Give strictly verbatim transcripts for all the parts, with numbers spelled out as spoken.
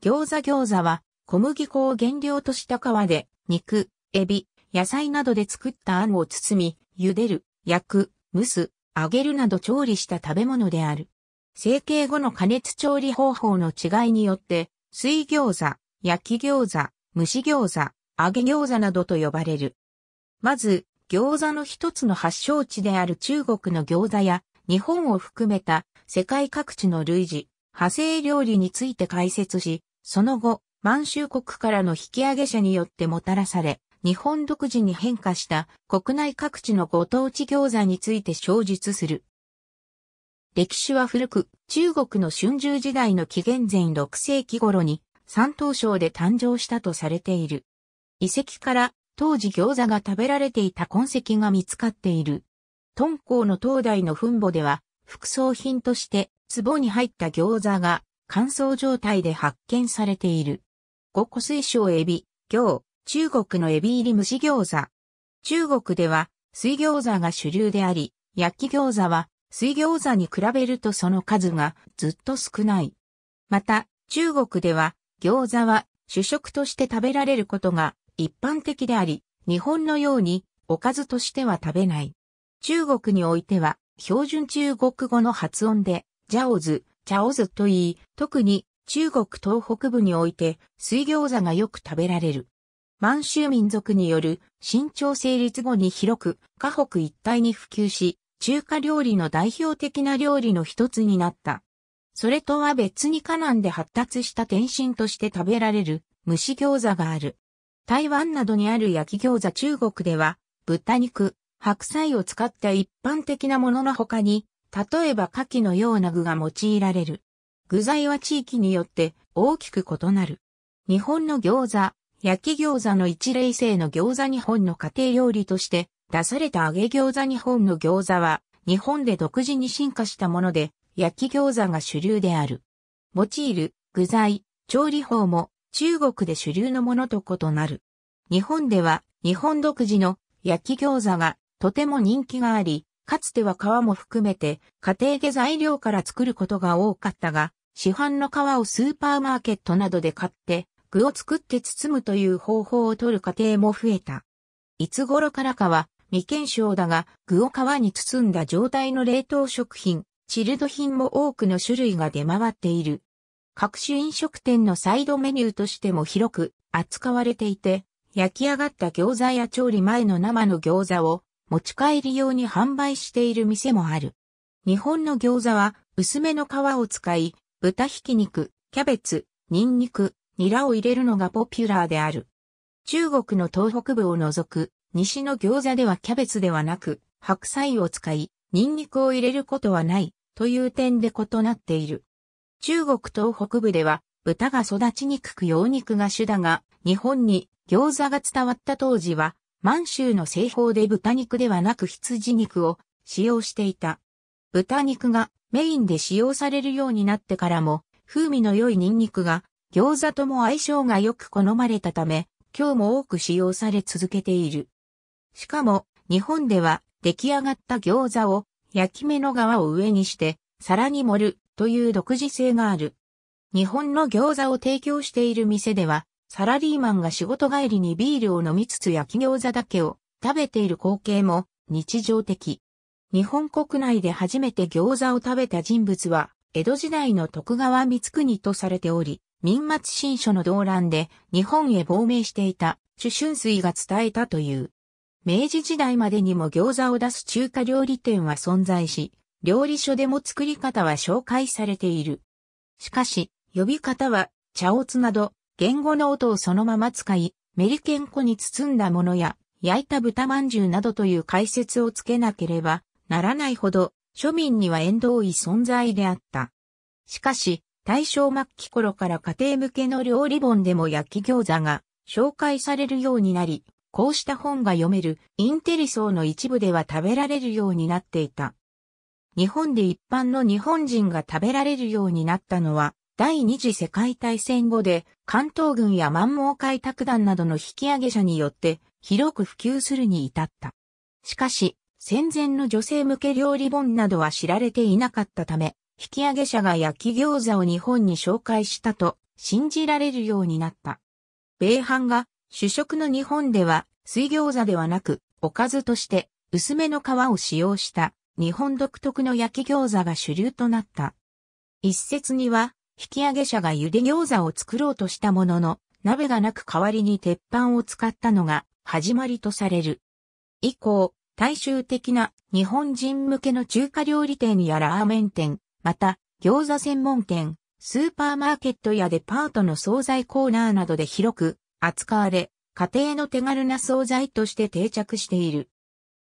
餃子餃子は小麦粉を原料とした皮で肉、エビ、野菜などで作ったあんを包み、茹でる、焼く、蒸す、揚げるなど調理した食べ物である。成形後の加熱調理方法の違いによって、水餃子、焼き餃子、蒸し餃子、揚げ餃子などと呼ばれる。まず、餃子の一つの発祥地である中国の餃子や、日本を含めた世界各地の類似、派生料理について解説し、その後、満州国からの引き上げ者によってもたらされ、日本独自に変化した国内各地のご当地餃子について詳述する。歴史は古く、中国の春秋時代の紀元前ろくせいき頃に山東省で誕生したとされている。遺跡から当時餃子が食べられていた痕跡が見つかっている。敦煌の東大の墳墓では、副葬品として壺に入った餃子が乾燥状態で発見されている。五湖水晶エビ、餃、中国のエビ入り蒸し餃子。中国では水餃子が主流であり、焼き餃子は水餃子に比べるとその数がずっと少ない。また、中国では餃子は主食として食べられることが一般的であり、日本のようにおかずとしては食べない。中国においては標準中国語の発音で、ジャオズ、チャオズと言い、特に中国東北部において水餃子がよく食べられる。満州民族による清朝成立後に広く華北一帯に普及し、中華料理の代表的な料理の一つになった。それとは別に華南で発達した点心として食べられる蒸し餃子がある。台湾などにある焼き餃子中国では豚肉、白菜を使った一般的なものの他に、例えば牡蠣のような具が用いられる。具材は地域によって大きく異なる。日本の餃子、焼き餃子の一例性の餃子日本の家庭料理として出された揚げ餃子日本の餃子は日本で独自に進化したもので焼き餃子が主流である。用いる具材、調理法も中国で主流のものと異なる。日本では日本独自の焼き餃子がとても人気があり、かつては皮も含めて家庭で材料から作ることが多かったが、市販の皮をスーパーマーケットなどで買って具を作って包むという方法を取る家庭も増えた。いつ頃からかは未検証だが、具を皮に包んだ状態の冷凍食品、チルド品も多くの種類が出回っている。各種飲食店のサイドメニューとしても広く扱われていて、焼き上がった餃子や調理前の生の餃子を持ち帰り用に販売している店もある。日本の餃子は薄めの皮を使い、豚ひき肉、キャベツ、ニンニク、ニラを入れるのがポピュラーである。中国の東北部を除く西の餃子ではキャベツではなく白菜を使い、ニンニクを入れることはないという点で異なっている。中国東北部では豚が育ちにくく羊肉が主だが、日本に餃子が伝わった当時は、満州の製法で豚肉ではなく羊肉を使用していた。豚肉がメインで使用されるようになってからも、風味の良いニンニクが餃子とも相性がよく好まれたため、今日も多く使用され続けている。しかも、日本では出来上がった餃子を焼き目の皮を上にして皿に盛るという独自性がある。日本の餃子を提供している店では、サラリーマンが仕事帰りにビールを飲みつつ焼き餃子だけを食べている光景も日常的。日本国内で初めて餃子を食べた人物は江戸時代の徳川光圀とされており、明末新書の動乱で日本へ亡命していた朱舜水が伝えたという。明治時代までにも餃子を出す中華料理店は存在し、料理書でも作り方は紹介されている。しかし、呼び方は茶おつなど、言語の音をそのまま使い、メリケン粉に包んだものや、焼いた豚まんじゅうなどという解説をつけなければならないほど、庶民には縁遠い存在であった。しかし、大正末期頃から家庭向けの料理本でも焼き餃子が紹介されるようになり、こうした本が読めるインテリ層の一部では食べられるようになっていた。日本で一般の日本人が食べられるようになったのは、第二次世界大戦後で関東軍や満蒙開拓団などの引き上げ者によって広く普及するに至った。しかし、戦前の女性向け料理本などは知られていなかったため、引き上げ者が焼き餃子を日本に紹介したと信じられるようになった。米飯が主食の日本では水餃子ではなくおかずとして薄めの皮を使用した日本独特の焼き餃子が主流となった。一説には引き上げ者が茹で餃子を作ろうとしたものの鍋がなく代わりに鉄板を使ったのが始まりとされる。以降、大衆的な日本人向けの中華料理店やラーメン店、また餃子専門店、スーパーマーケットやデパートの惣菜コーナーなどで広く扱われ、家庭の手軽な惣菜として定着している。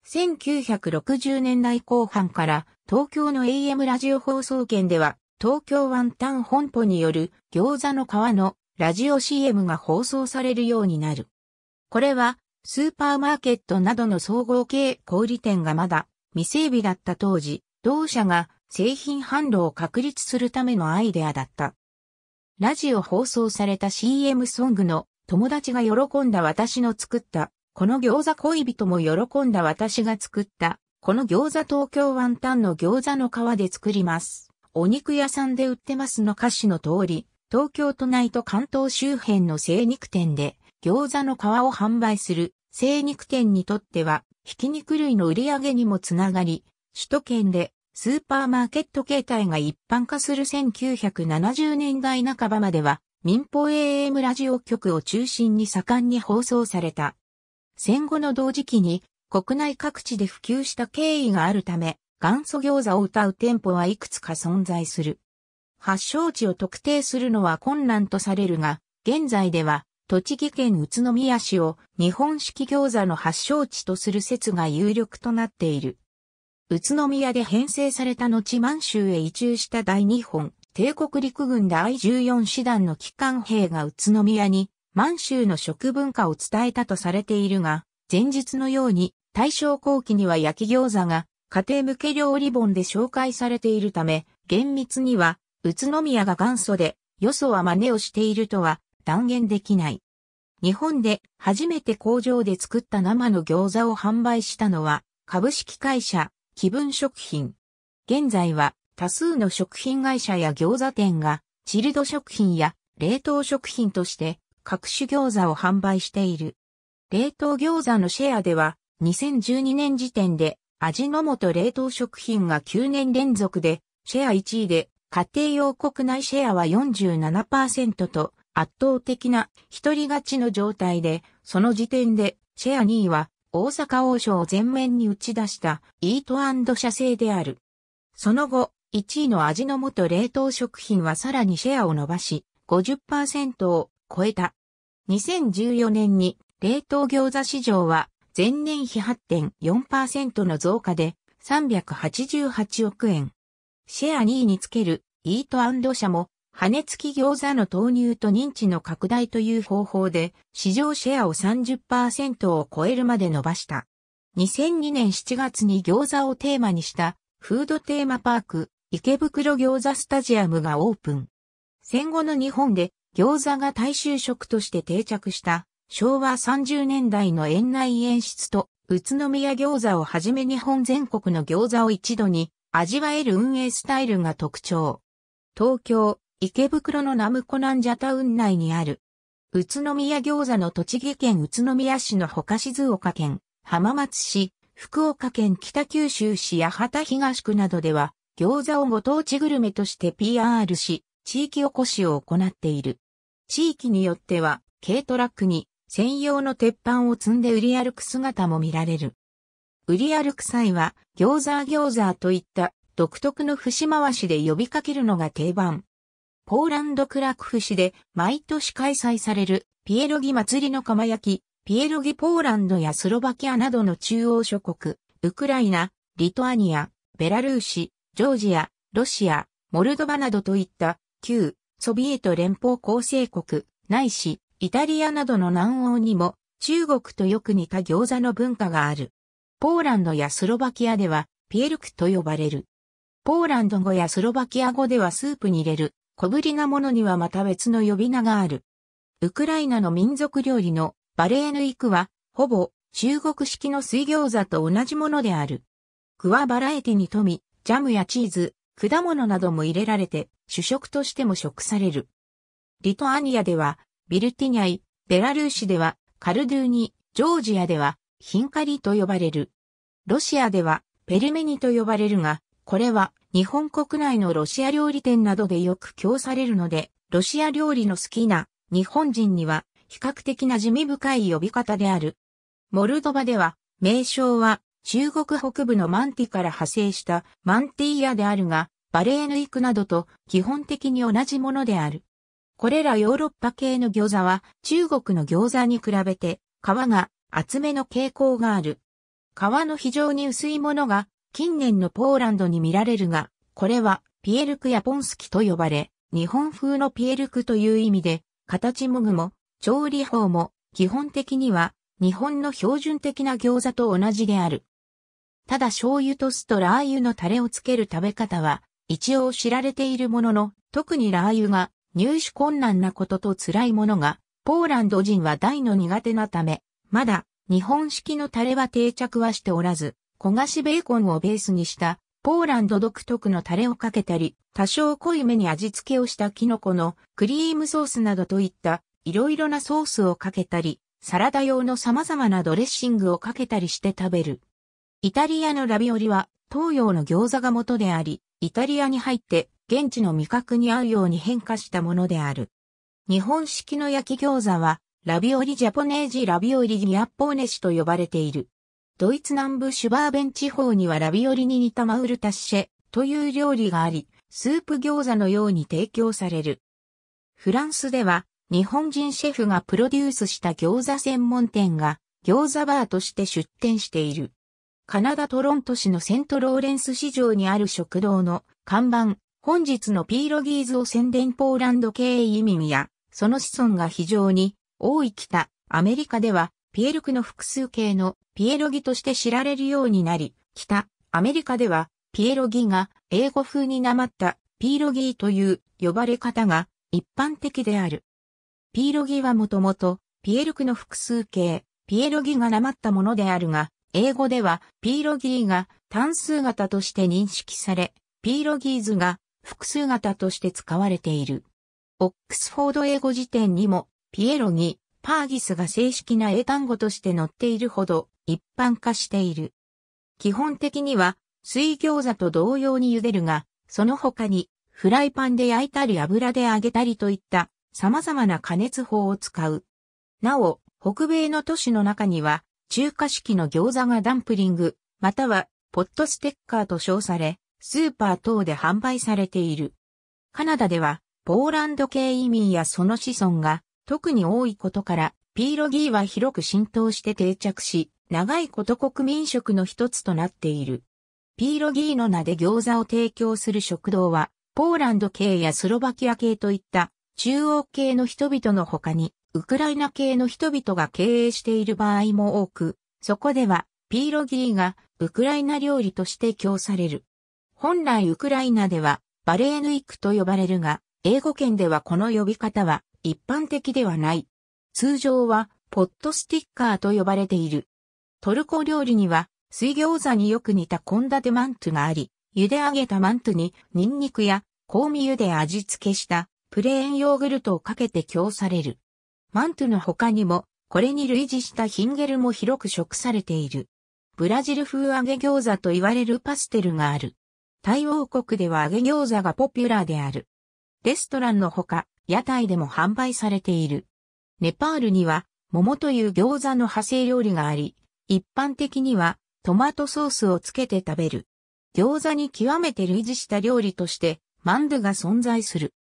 せんきゅうひゃくろくじゅうねんだいこう半から東京の エーエム ラジオ放送圏では東京ワンタン本舗による餃子の皮のラジオ シーエム が放送されるようになる。これはスーパーマーケットなどの総合系小売店がまだ未整備だった当時、同社が製品販路を確立するためのアイデアだった。ラジオ放送された シーエム ソングの友達が喜んだ私の作った、この餃子恋人も喜んだ私が作った、この餃子東京ワンタンの餃子の皮で作ります。お肉屋さんで売ってますの歌詞の通り、東京都内と関東周辺の精肉店で餃子の皮を販売する精肉店にとっては、ひき肉類の売り上げにもつながり、首都圏で、スーパーマーケット形態が一般化するせんきゅうひゃくななじゅうねんだいなかばまでは民放 エーエム ラジオ局を中心に盛んに放送された。戦後の同時期に国内各地で普及した経緯があるため元祖餃子を謳う店舗はいくつか存在する。発祥地を特定するのは困難とされるが、現在では栃木県宇都宮市を日本式餃子の発祥地とする説が有力となっている。宇都宮で編成された後満州へ移住した大日本帝国陸軍だいじゅうよんしだんの機関兵が宇都宮に満州の食文化を伝えたとされているが、前日のように大正後期には焼き餃子が家庭向け料理本で紹介されているため、厳密には宇都宮が元祖でよそは真似をしているとは断言できない。日本で初めて工場で作った生の餃子を販売したのは株式会社紀文食品。現在は多数の食品会社や餃子店がチルド食品や冷凍食品として各種餃子を販売している。冷凍餃子のシェアではにせんじゅうにねん時点で味の素冷凍食品がきゅうねんれんぞくでシェアいちいで、家庭用国内シェアは よんじゅうななパーセント と圧倒的な一人勝ちの状態で、その時点でシェアにいは大阪王将を前面に打ち出したイート&社製である。その後、いちいの味の素冷凍食品はさらにシェアを伸ばし、ごじゅっパーセント を超えた。にせんじゅうよねんに冷凍餃子市場は前年比 はちてんよんパーセント の増加でさんびゃくはちじゅうはちおくえん。シェアにいにつけるイート&社も、羽根付き餃子の投入と認知の拡大という方法で市場シェアを さんじゅっパーセント を超えるまで伸ばした。にせんにねんしちがつに餃子をテーマにしたフードテーマパーク池袋餃子スタジアムがオープン。戦後の日本で餃子が大衆食として定着したしょうわさんじゅうねんだいの園内演出と宇都宮餃子をはじめ日本全国の餃子を一度に味わえる運営スタイルが特徴。東京池袋のナムコナンジャタウン内にある宇都宮餃子の栃木県宇都宮市のほか静岡県、浜松市、福岡県北九州市八幡東区などでは餃子をご当地グルメとして ピーアール し、地域おこしを行っている。地域によっては軽トラックに専用の鉄板を積んで売り歩く姿も見られる。売り歩く際は餃子餃子といった独特の節回しで呼びかけるのが定番。ポーランドクラクフ市で毎年開催されるピエロギ祭りの窯焼き、ピエロギポーランドやスロバキアなどの中央諸国、ウクライナ、リトアニア、ベラルーシ、ジョージア、ロシア、モルドバなどといった旧ソビエト連邦構成国、ないしイタリアなどの南欧にも中国とよく似た餃子の文化がある。ポーランドやスロバキアではピエルクと呼ばれる。ポーランド語やスロバキア語ではスープに入れる。小ぶりなものにはまた別の呼び名がある。ウクライナの民族料理のバレーヌイクは、ほぼ中国式の水餃子と同じものである。具はバラエティに富み、ジャムやチーズ、果物なども入れられて主食としても食される。リトアニアでは、ビルティニャイ、ベラルーシでは、カルドゥーニ、ジョージアでは、ヒンカリと呼ばれる。ロシアでは、ペルメニと呼ばれるが、これは、日本国内のロシア料理店などでよく供されるので、ロシア料理の好きな日本人には比較的馴染み深い呼び方である。モルドバでは名称は中国北部のマンティから派生したマンティーアであるが、バレーヌイクなどと基本的に同じものである。これらヨーロッパ系の餃子は中国の餃子に比べて皮が厚めの傾向がある。皮の非常に薄いものが近年のポーランドに見られるが、これはピエルクやポンスキと呼ばれ、日本風のピエルクという意味で、形も具も、調理法も、基本的には、日本の標準的な餃子と同じである。ただ醤油と酢とラー油のタレをつける食べ方は、一応知られているものの、特にラー油が入手困難なことと辛いものが、ポーランド人は大の苦手なため、まだ、日本式のタレは定着はしておらず、焦がしベーコンをベースにした、ポーランド独特のタレをかけたり、多少濃いめに味付けをしたキノコのクリームソースなどといったいろいろなソースをかけたり、サラダ用の様々なドレッシングをかけたりして食べる。イタリアのラビオリは東洋の餃子が元であり、イタリアに入って現地の味覚に合うように変化したものである。日本式の焼き餃子はラビオリジャポネージラビオリギアッポーネシと呼ばれている。ドイツ南部シュバーベン地方にはラビオリに似たマウルタッシェという料理があり、スープ餃子のように提供される。フランスでは日本人シェフがプロデュースした餃子専門店が餃子バーとして出店している。カナダ・トロント市のセントローレンス市場にある食堂の看板、本日のピーロギーズを宣伝ポーランド系移民やその子孫が非常に多い北アメリカではピエルクの複数形のピエロギとして知られるようになり、北アメリカではピエロギが英語風になまったピーロギーという呼ばれ方が一般的である。ピーロギはもともとピエルクの複数形ピエロギがなまったものであるが、英語ではピーロギーが単数型として認識され、ピーロギーズが複数型として使われている。オックスフォード英語辞典にもピエロギー、パーギスが正式な英単語として載っているほど一般化している。基本的には水餃子と同様に茹でるが、その他にフライパンで焼いたり油で揚げたりといった様々な加熱法を使う。なお、北米の都市の中には中華式の餃子がダンプリング、またはポットステッカーと称され、スーパー等で販売されている。カナダではポーランド系移民やその子孫が特に多いことから、ピーロギーは広く浸透して定着し、長いこと国民食の一つとなっている。ピーロギーの名で餃子を提供する食堂は、ポーランド系やスロバキア系といった中央系の人々の他に、ウクライナ系の人々が経営している場合も多く、そこではピーロギーがウクライナ料理として供される。本来ウクライナではバレーヌイクと呼ばれるが、英語圏ではこの呼び方は、一般的ではない。通常はポットスティッカーと呼ばれている。トルコ料理には水餃子によく似た献立マントゥがあり、茹で上げたマントゥにニンニクや香味油で味付けしたプレーンヨーグルトをかけて供される。マントゥの他にもこれに類似したヒンゲルも広く食されている。ブラジル風揚げ餃子と言われるパステルがある。タイ王国では揚げ餃子がポピュラーである。レストランのほか、屋台でも販売されている。ネパールには桃という餃子の派生料理があり、一般的にはトマトソースをつけて食べる。餃子に極めて類似した料理としてマンドゥが存在する。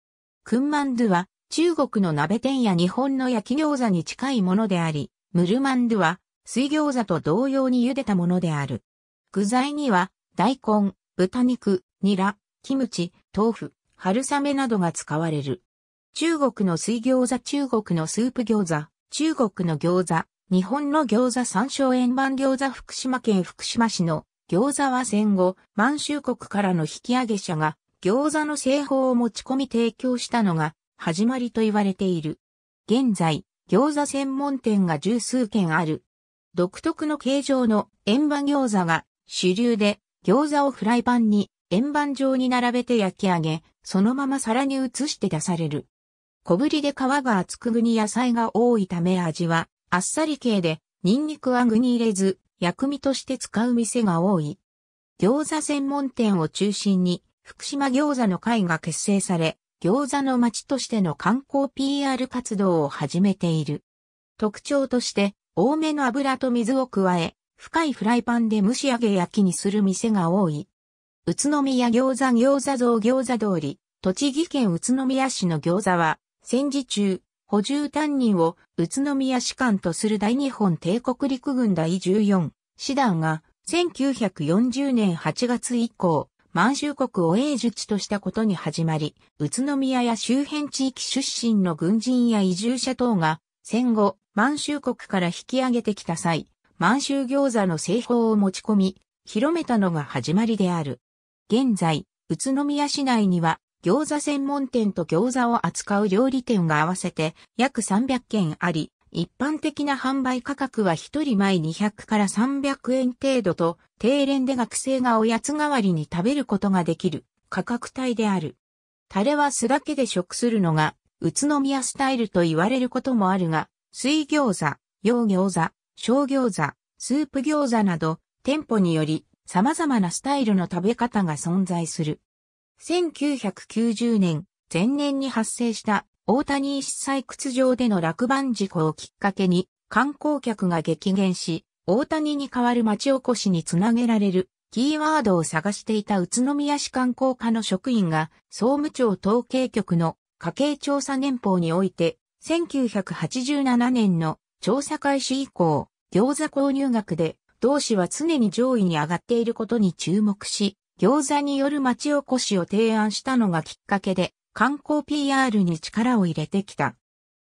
クンマンドゥは中国の鍋天や日本の焼き餃子に近いものであり、ムルマンドゥは水餃子と同様に茹でたものである。具材には大根、豚肉、ニラ、キムチ、豆腐、春雨などが使われる。中国の水餃子、中国のスープ餃子、中国の餃子、日本の餃子、山椒円盤餃子、福島県福島市の餃子は戦後、満州国からの引き上げ者が餃子の製法を持ち込み提供したのが始まりと言われている。現在、餃子専門店が十数軒ある。独特の形状の円盤餃子が主流で、餃子をフライパンに円盤状に並べて焼き上げ、そのまま皿に移して出される。小ぶりで皮が厚く具に野菜が多いため味はあっさり系で、ニンニクは具に入れず、薬味として使う店が多い。餃子専門店を中心に、福島餃子の会が結成され、餃子の街としての観光 ピーアール 活動を始めている。特徴として、多めの油と水を加え、深いフライパンで蒸し上げ焼きにする店が多い。宇都宮餃子餃子像餃子通り、栃木県宇都宮市の餃子は、戦時中、補充担任を宇都宮士官とする大日本帝国陸軍だいじゅうよん師団が、せんきゅうひゃくよんじゅうねんはちがつ以降、満州国を永住地としたことに始まり、宇都宮や周辺地域出身の軍人や移住者等が、戦後、満州国から引き上げてきた際、満州餃子の製法を持ち込み、広めたのが始まりである。現在、宇都宮市内には、餃子専門店と餃子を扱う料理店が合わせて約さんびゃっけんあり、一般的な販売価格はひとりまえにひゃくからさんびゃくえん程度と、定連で学生がおやつ代わりに食べることができる価格帯である。タレは酢だけで食するのが宇都宮スタイルと言われることもあるが、水餃子、洋餃子、小餃子、スープ餃子など店舗により様々なスタイルの食べ方が存在する。せんきゅうひゃくきゅうじゅうねん、前年に発生した大谷石採掘場での落盤事故をきっかけに観光客が激減し、大谷に代わる町おこしにつなげられるキーワードを探していた宇都宮市観光課の職員が総務庁統計局の家計調査年報においてせんきゅうひゃくはちじゅうななねんの調査開始以降、餃子購入額で同市は常に上位に上がっていることに注目し、餃子による町おこしを提案したのがきっかけで観光 ピーアール に力を入れてきた。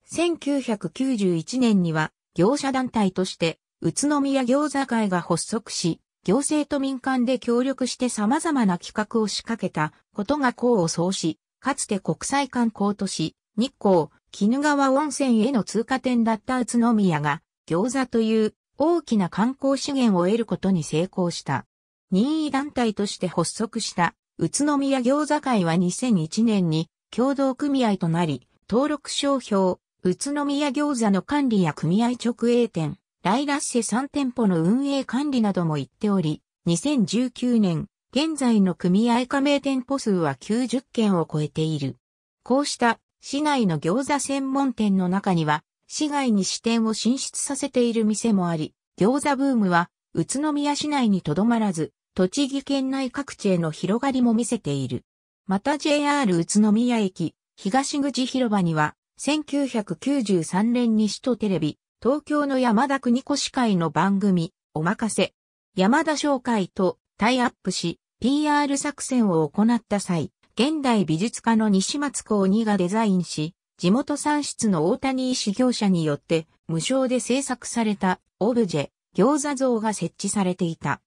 せんきゅうひゃくきゅうじゅういちねんには業者団体として宇都宮餃子会が発足し、行政と民間で協力して様々な企画を仕掛けたことが功を奏し、かつて国際観光都市、日光、鬼怒川温泉への通過点だった宇都宮が、餃子という大きな観光資源を得ることに成功した。任意団体として発足した宇都宮餃子会はにせんいちねんに協同組合となり、登録商標、宇都宮餃子の管理や組合直営店、ライラッセさんてんぽの運営管理なども行っており、にせんじゅうきゅうねん、現在の組合加盟店舗数はきゅうじゅっけんを超えている。こうした市内の餃子専門店の中には、市外に支店を進出させている店もあり、餃子ブームは宇都宮市内にとどまらず、栃木県内各地への広がりも見せている。また ジェイアール 宇都宮駅、東口広場には、せんきゅうひゃくきゅうじゅうさんねんに首都テレビ、東京の山田邦子司会の番組、おまかせ、山田商会とタイアップし、ピーアール 作戦を行った際、現代美術家の西松光二がデザインし、地元産出の大谷石業者によって、無償で制作されたオブジェ、餃子像が設置されていた。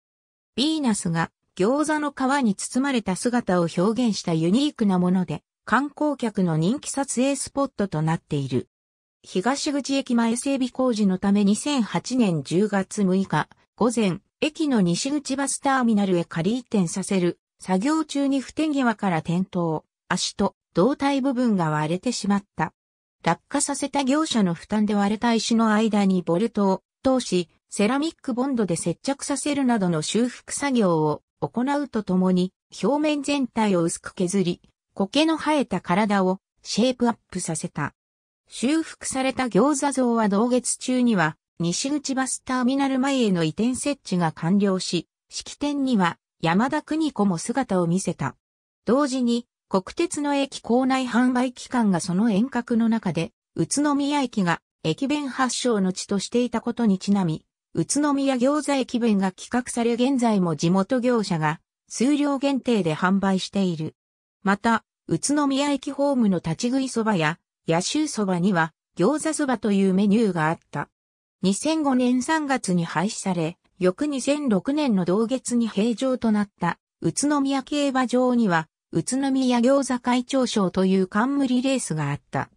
ヴィーナスが餃子の皮に包まれた姿を表現したユニークなもので、観光客の人気撮影スポットとなっている。東口駅前整備工事のためにせんはちねんじゅうがつむいか午前、駅の西口バスターミナルへ仮移転させる作業中に不手際から転倒、足と胴体部分が割れてしまった。落下させた業者の負担で割れた石の間にボルトを通し、セラミックボンドで接着させるなどの修復作業を行うとともに、表面全体を薄く削り、苔の生えた体をシェイプアップさせた。修復された餃子像は同月中には、西口バスターミナル前への移転設置が完了し、式典には山田邦子も姿を見せた。同時に国鉄の駅構内販売期間がその遠隔の中で、宇都宮駅が駅弁発祥の地としていたことにちなみ、宇都宮餃子駅弁が企画され現在も地元業者が数量限定で販売している。また、宇都宮駅ホームの立ち食いそばや野州そばには餃子そばというメニューがあった。にせんごねんさんがつに廃止され、翌にせんろくねんの同月に閉場となった宇都宮競馬場には、宇都宮餃子会長賞という冠レースがあった。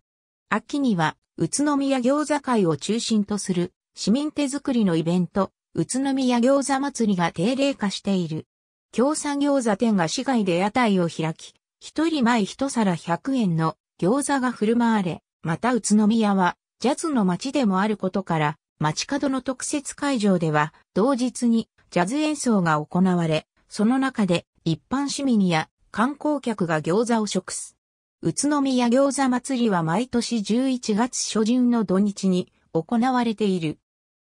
秋には、宇都宮餃子会を中心とする市民手作りのイベント、宇都宮餃子祭りが定例化している。京佐餃子店が市外で屋台を開き、ひとりまえいちさらひゃくえんの餃子が振る舞われ、また宇都宮はジャズの街でもあることから、街角の特設会場では同日にジャズ演奏が行われ、その中で一般市民や観光客が餃子を食す。宇都宮餃子祭りは毎年じゅういちがつしょじゅんの土日に行われている。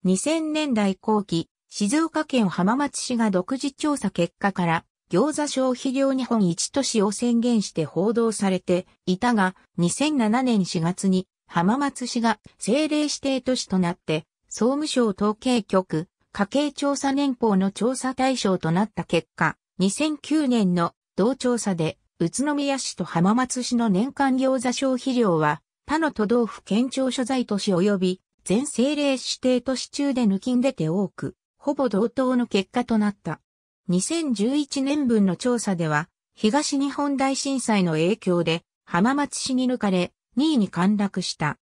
にせんねんだいこう期、静岡県浜松市が独自調査結果から、餃子消費量日本一都市を宣言して報道されていたが、にせんななねんしがつに浜松市が政令指定都市となって、総務省統計局家計調査年報の調査対象となった結果、にせんきゅうねんの同調査で、宇都宮市と浜松市の年間餃子消費量は、他の都道府県庁所在都市及び、全政令指定都市中で抜きん出て多く、ほぼ同等の結果となった。にせんじゅういちねんぶんの調査では、東日本大震災の影響で、浜松市に抜かれ、にいに陥落した。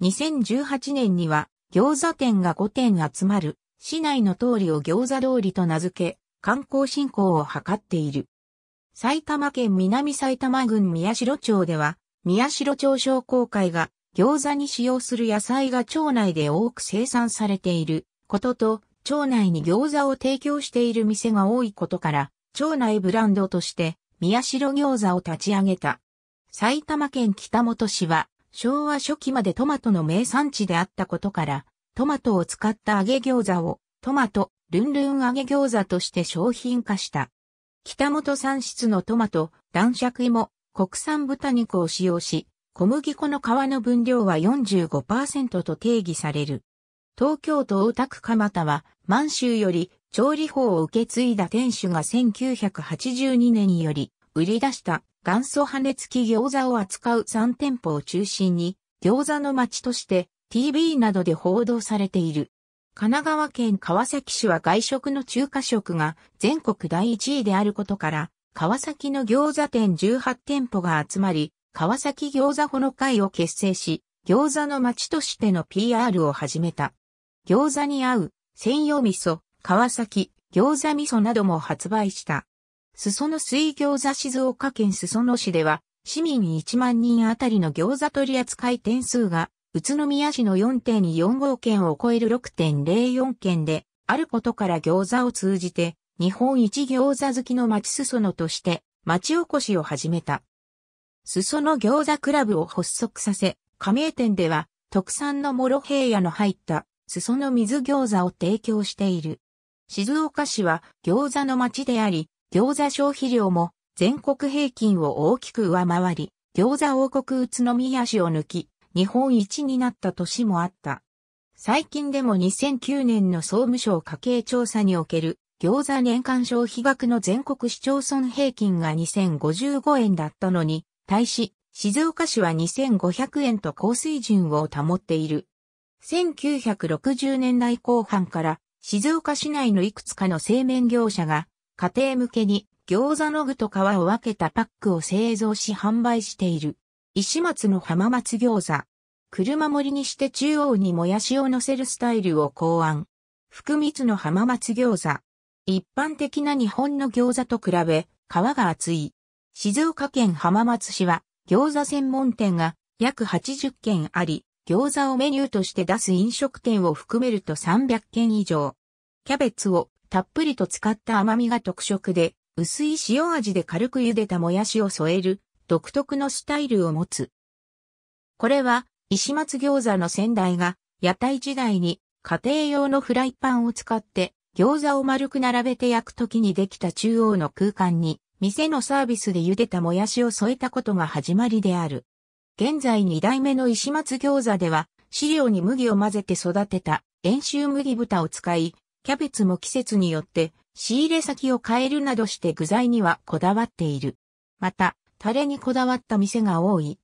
にせんじゅうはちねんには、餃子店がごてん集まる、市内の通りを餃子通りと名付け、観光振興を図っている。埼玉県南埼玉郡宮代町では、宮代町商工会が餃子に使用する野菜が町内で多く生産されていることと、町内に餃子を提供している店が多いことから、町内ブランドとして宮代餃子を立ち上げた。埼玉県北本市は、昭和初期までトマトの名産地であったことから、トマトを使った揚げ餃子をトマト、ルンルン揚げ餃子として商品化した。北本産質のトマト、男爵芋、国産豚肉を使用し、小麦粉の皮の分量は よんじゅうごパーセント と定義される。東京都大田区蒲田は、満州より調理法を受け継いだ店主がせんきゅうひゃくはちじゅうにねんより売り出した元祖羽根付き餃子を扱うさんてんぽを中心に、餃子の街として ティーブイ などで報道されている。神奈川県川崎市は外食の中華食が全国だいいちいであることから、川崎の餃子店じゅうはちてんぽが集まり、川崎餃子保の会を結成し、餃子の街としての ピーアール を始めた。餃子に合う専用味噌、川崎餃子味噌なども発売した。裾野水餃子静岡県裾野市では、市民いちまんにんあたりの餃子取扱点数が、宇都宮市の よんてんよんごけんを超える ろくてんぜろよんけんであることから、餃子を通じて日本一餃子好きの町裾野として町おこしを始めた。裾野餃子クラブを発足させ、加盟店では特産のモロヘイヤの入った裾野水餃子を提供している。静岡市は餃子の町であり、餃子消費量も全国平均を大きく上回り、餃子王国宇都宮市を抜き、日本一になった年もあった。最近でもにせんきゅうねんの総務省家計調査における餃子年間消費額の全国市町村平均がにせんごじゅうごえんだったのに、対し静岡市はにせんごひゃくえんと高水準を保っている。せんきゅうひゃくろくじゅうねんだいこうはんから静岡市内のいくつかの製麺業者が家庭向けに餃子の具と皮を分けたパックを製造し販売している。石松の浜松餃子。車盛りにして中央にもやしを乗せるスタイルを考案。福光の浜松餃子。一般的な日本の餃子と比べ、皮が厚い。静岡県浜松市は、餃子専門店が約はちじゅっけんあり、餃子をメニューとして出す飲食店を含めるとさんびゃっけん以上。キャベツをたっぷりと使った甘みが特色で、薄い塩味で軽く茹でたもやしを添える。独特のスタイルを持つ。これは、石松餃子の先代が、屋台時代に家庭用のフライパンを使って、餃子を丸く並べて焼くときにできた中央の空間に、店のサービスで茹でたもやしを添えたことが始まりである。現在にだいめの石松餃子では、飼料に麦を混ぜて育てた、遠州麦豚を使い、キャベツも季節によって、仕入れ先を変えるなどして具材にはこだわっている。また、タレにこだわった店が多い。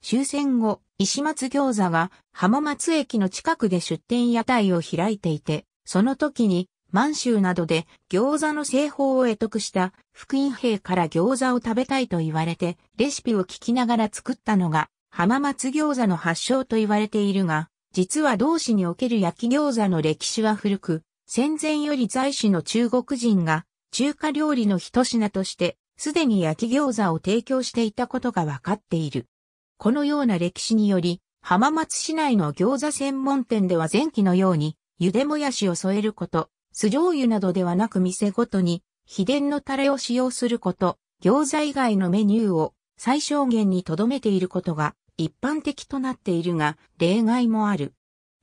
終戦後、石松餃子が浜松駅の近くで出店屋台を開いていて、その時に満州などで餃子の製法を会得した福音兵から餃子を食べたいと言われて、レシピを聞きながら作ったのが浜松餃子の発祥と言われているが、実は同市における焼き餃子の歴史は古く、戦前より在市の中国人が中華料理の一品として、すでに焼き餃子を提供していたことが分かっている。このような歴史により、浜松市内の餃子専門店では前期のように、茹でもやしを添えること、酢醤油などではなく店ごとに、秘伝のタレを使用すること、餃子以外のメニューを最小限に留めていることが一般的となっているが、例外もある。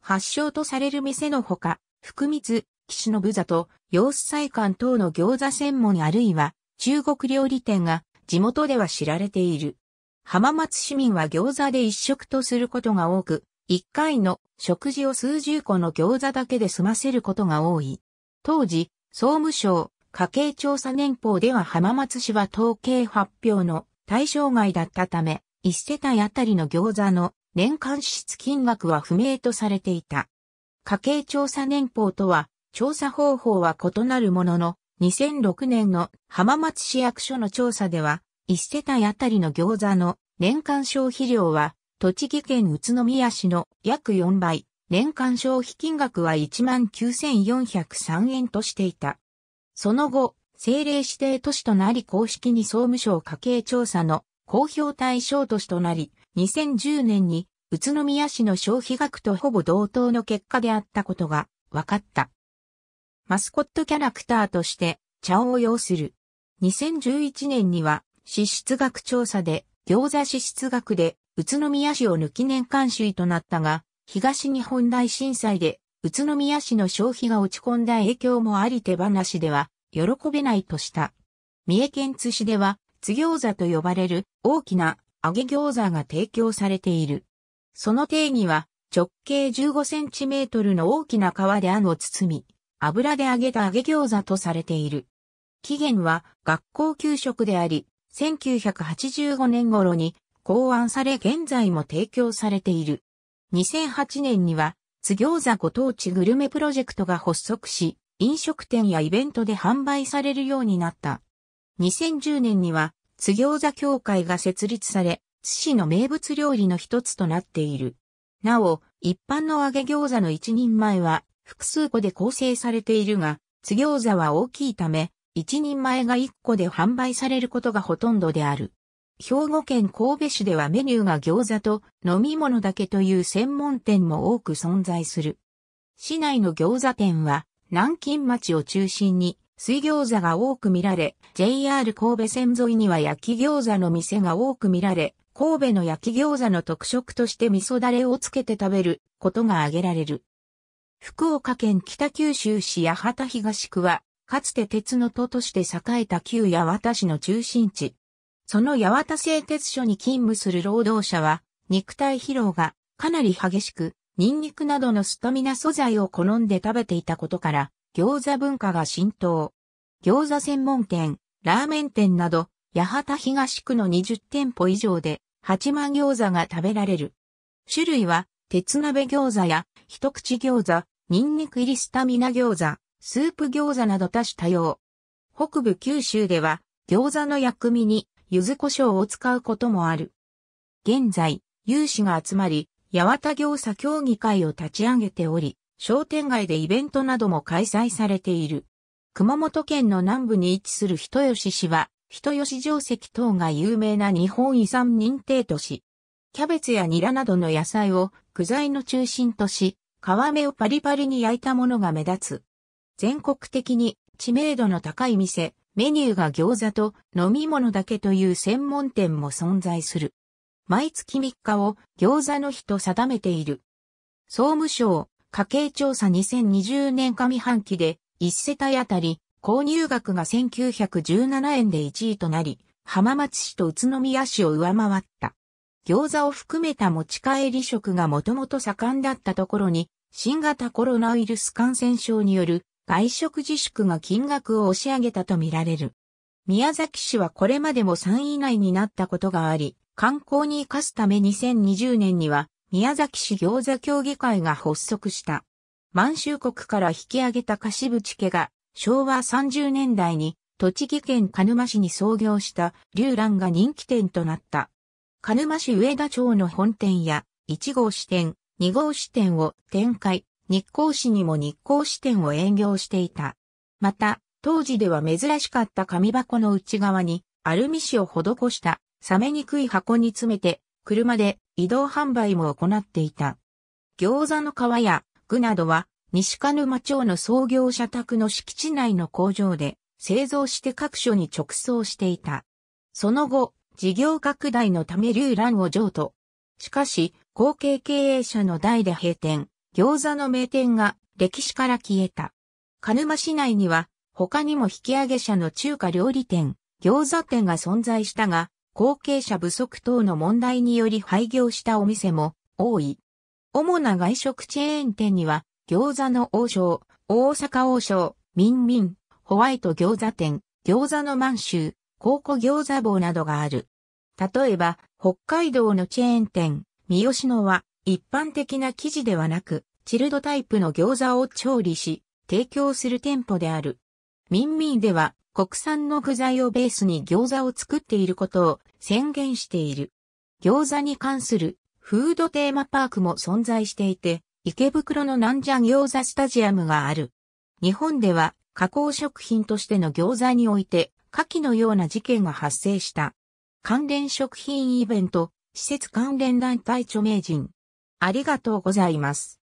発祥とされる店のほか、福光、岸のぶざと、揚子菜館等の餃子専門あるいは中国料理店が地元では知られている。浜松市民は餃子で一食とすることが多く、一回の食事を数十個の餃子だけで済ませることが多い。当時、総務省家計調査年報では浜松市は統計発表の対象外だったため、一世帯あたりの餃子の年間支出金額は不明とされていた。家計調査年報とは、調査方法は異なるものの、にせんろくねんの浜松市役所の調査では、一世帯あたりの餃子の年間消費量は、栃木県宇都宮市の約よんばい、年間消費金額は いちまんきゅうせんよんひゃくさんえんとしていた。その後、政令指定都市となり公式に総務省家計調査の公表対象都市となり、にせんじゅうねんに宇都宮市の消費額とほぼ同等の結果であったことが分かった。マスコットキャラクターとして茶を要する。にせんじゅういちねんには支出額調査で餃子支出額で宇都宮市を抜き年間首位となったが、東日本大震災で宇都宮市の消費が落ち込んだ影響もあり手放しでは喜べないとした。三重県津市では津餃子と呼ばれる大きな揚げ餃子が提供されている。その定義は直径じゅうごセンチメートルの大きな皮であんを包み、油で揚げた揚げ餃子とされている。起源は学校給食であり、せんきゅうひゃくはちじゅうごねん頃に考案され現在も提供されている。にせんはちねんには津餃子ご当地グルメプロジェクトが発足し、飲食店やイベントで販売されるようになった。にせんじゅうねんには津餃子協会が設立され、津市の名物料理の一つとなっている。なお、一般の揚げ餃子の一人前は、複数個で構成されているが、津餃子は大きいため、一人前が一個で販売されることがほとんどである。兵庫県神戸市ではメニューが餃子と飲み物だけという専門店も多く存在する。市内の餃子店は、南京町を中心に水餃子が多く見られ、ジェイアール 神戸線沿いには焼き餃子の店が多く見られ、神戸の焼き餃子の特色として味噌だれをつけて食べることが挙げられる。福岡県北九州市八幡東区は、かつて鉄の都として栄えた旧八幡市の中心地。その八幡製鉄所に勤務する労働者は、肉体疲労がかなり激しく、ニンニクなどのスタミナ素材を好んで食べていたことから、餃子文化が浸透。餃子専門店、ラーメン店など、八幡東区のにじゅってんぽ以上で、はちまん餃子が食べられる。種類は、鉄鍋餃子や、一口餃子、ニンニク入りスタミナ餃子、スープ餃子など多種多様。北部九州では餃子の薬味に柚子胡椒を使うこともある。現在、有志が集まり、八幡餃子協議会を立ち上げており、商店街でイベントなども開催されている。熊本県の南部に位置する人吉市は、人吉城跡等が有名な日本遺産認定都市。キャベツやニラなどの野菜を具材の中心とし、皮目をパリパリに焼いたものが目立つ。全国的に知名度の高い店、メニューが餃子と飲み物だけという専門店も存在する。毎月みっかを餃子の日と定めている。総務省家計調査にせんにじゅうねん上半期でいち世帯あたり購入額がせんきゅうひゃくじゅうななえんでいちいとなり、浜松市と宇都宮市を上回った。餃子を含めた持ち帰り食がもともと盛んだったところに、新型コロナウイルス感染症による外食自粛が金額を押し上げたとみられる。宮崎市はこれまでもさんい以内になったことがあり、観光に生かすためにせんにじゅうねんには宮崎市餃子協議会が発足した。満州国から引き上げた樫淵家がしょうわさんじゅうねんだいに栃木県鹿沼市に創業した龍蘭が人気店となった。鹿沼市上田町の本店やいちごうしてん、にごうしてんを展開、日光市にも日光支店を営業していた。また、当時では珍しかった紙箱の内側にアルミ紙を施した冷めにくい箱に詰めて車で移動販売も行っていた。餃子の皮や具などは西鹿沼町の創業者宅の敷地内の工場で製造して各所に直送していた。その後、事業拡大のため龍蘭を譲渡。しかし、後継経営者の代で閉店、餃子の名店が歴史から消えた。鹿沼市内には他にも引き上げ者の中華料理店、餃子店が存在したが、後継者不足等の問題により廃業したお店も多い。主な外食チェーン店には、餃子の王将、大阪王将、ミンミン、ホワイト餃子店、餃子の満州、コーコ餃子坊などがある。例えば、北海道のチェーン店、三好野は、一般的な生地ではなく、チルドタイプの餃子を調理し、提供する店舗である。ミンミンでは、国産の具材をベースに餃子を作っていることを宣言している。餃子に関するフードテーマパークも存在していて、池袋のなんじゃ餃子スタジアムがある。日本では加工食品としての餃子において、下記のような事件が発生した。関連食品イベント、施設関連団体著名人。ありがとうございます。